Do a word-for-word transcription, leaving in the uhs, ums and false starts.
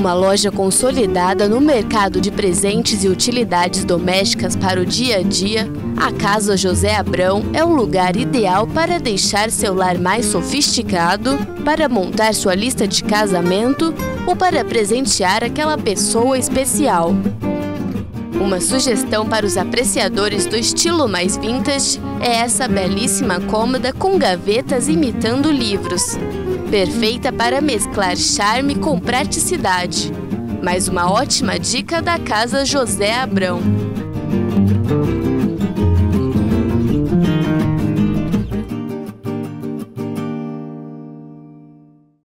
uma loja consolidada no mercado de presentes e utilidades domésticas para o dia a dia, a Casa José Abrão é um lugar ideal para deixar seu lar mais sofisticado, para montar sua lista de casamento ou para presentear aquela pessoa especial. Uma sugestão para os apreciadores do estilo mais vintage é essa belíssima cômoda com gavetas imitando livros. Perfeita para mesclar charme com praticidade. Mais uma ótima dica da Casa José Abrão.